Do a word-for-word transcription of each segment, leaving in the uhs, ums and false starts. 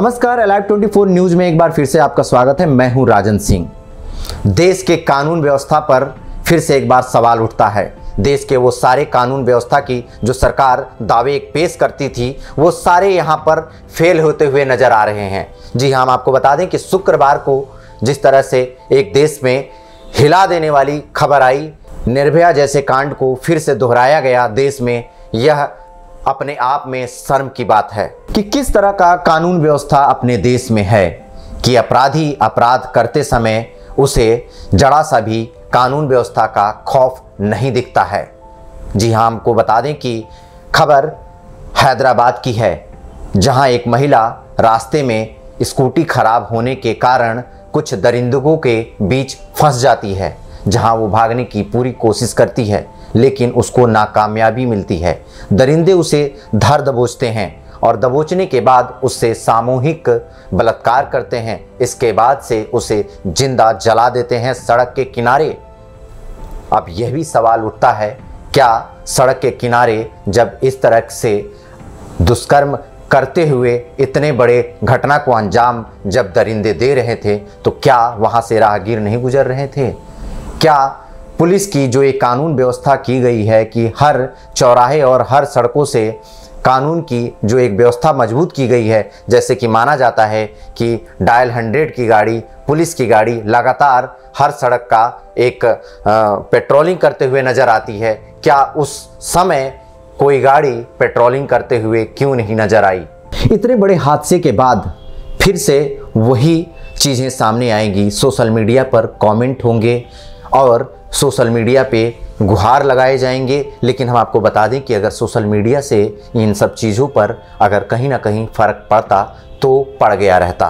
नमस्कार, अलाइव चौबीस न्यूज में एक बार फिर से आपका स्वागत है। मैं हूं राजन सिंह। देश के कानून व्यवस्था पर फिर से एक बार सवाल उठता है। देश के वो सारे कानून व्यवस्था की जो सरकार दावे पेश करती थी, वो सारे यहाँ पर फेल होते हुए नजर आ रहे हैं। जी हाँ, हम आपको बता दें कि शुक्रवार को जिस तरह से एक देश में हिला देने वाली खबर आई, निर्भया जैसे कांड को फिर से दोहराया गया देश में, यह अपने आप में शर्म की बात है कि किस तरह का कानून व्यवस्था अपने देश में है कि अपराधी अपराध करते समय उसे जरा सा भी कानून व्यवस्था का खौफ नहीं दिखता है। जी हाँ, हमको बता दें कि खबर हैदराबाद की है, जहां एक महिला रास्ते में स्कूटी खराब होने के कारण कुछ दरिंदों के बीच फंस जाती है, जहां वो भागने की पूरी कोशिश करती है लेकिन उसको नाकामयाबी मिलती है। दरिंदे उसे धर दबोचते हैं और दबोचने के बाद उससे सामूहिक बलात्कार करते हैं। इसके बाद से उसे जिंदा जला देते हैं सड़क के किनारे। अब यह भी सवाल उठता है, क्या सड़क के किनारे जब इस तरह से दुष्कर्म करते हुए इतने बड़े घटना को अंजाम जब दरिंदे दे रहे थे, तो क्या वहां से राहगीर नहीं गुजर रहे थे? क्या पुलिस की जो एक कानून व्यवस्था की गई है कि हर चौराहे और हर सड़कों से कानून की जो एक व्यवस्था मजबूत की गई है, जैसे कि माना जाता है कि डायल हंड्रेड की गाड़ी, पुलिस की गाड़ी लगातार हर सड़क का एक पेट्रोलिंग करते हुए नज़र आती है, क्या उस समय कोई गाड़ी पेट्रोलिंग करते हुए क्यों नहीं नज़र आई? इतने बड़े हादसे के बाद फिर से वही चीज़ें सामने आएंगी। सोशल मीडिया पर कॉमेंट होंगे और सोशल मीडिया पे गुहार लगाए जाएंगे, लेकिन हम आपको बता दें कि अगर सोशल मीडिया से इन सब चीज़ों पर अगर कहीं ना कहीं फ़र्क पड़ता तो पड़ गया रहता।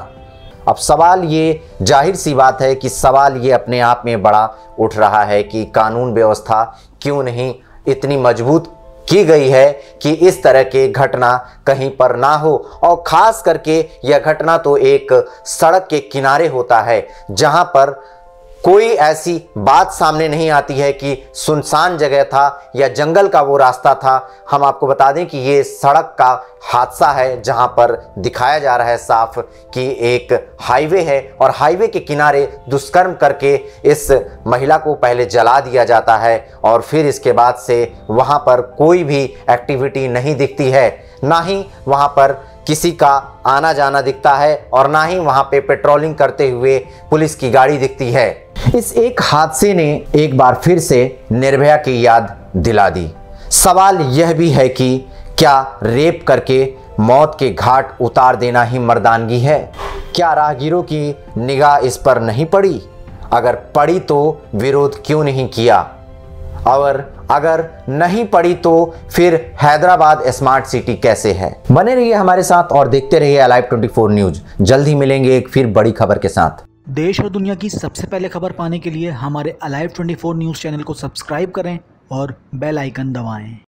अब सवाल ये, जाहिर सी बात है कि सवाल ये अपने आप में बड़ा उठ रहा है कि कानून व्यवस्था क्यों नहीं इतनी मजबूत की गई है कि इस तरह के घटना कहीं पर ना हो। और ख़ास करके यह घटना तो एक सड़क के किनारे होता है, जहाँ पर कोई ऐसी बात सामने नहीं आती है कि सुनसान जगह था या जंगल का वो रास्ता था। हम आपको बता दें कि ये सड़क का हादसा है, जहां पर दिखाया जा रहा है साफ कि एक हाईवे है और हाईवे के किनारे दुष्कर्म करके इस महिला को पहले जला दिया जाता है और फिर इसके बाद से वहां पर कोई भी एक्टिविटी नहीं दिखती है, ना ही वहां पर किसी का आना जाना दिखता है और ना ही वहां पे पेट्रोलिंग करते हुए पुलिस की गाड़ी दिखती है। इस एक हादसे ने एक बार फिर से निर्भया की याद दिला दी। सवाल यह भी है कि क्या रेप करके मौत के घाट उतार देना ही मर्दानगी है? क्या राहगीरों की निगाह इस पर नहीं पड़ी? अगर पड़ी तो विरोध क्यों नहीं किया? और अगर नहीं पड़ी तो फिर हैदराबाद स्मार्ट सिटी कैसे है? बने रहिए हमारे साथ और देखते रहिए अलाइव चौबीस न्यूज। जल्द ही मिलेंगे एक फिर बड़ी खबर के साथ। देश और दुनिया की सबसे पहले खबर पाने के लिए हमारे अलाइव चौबीस न्यूज चैनल को सब्सक्राइब करें और बेल आइकन दबाएं।